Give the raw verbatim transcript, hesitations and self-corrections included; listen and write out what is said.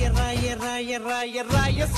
రాజు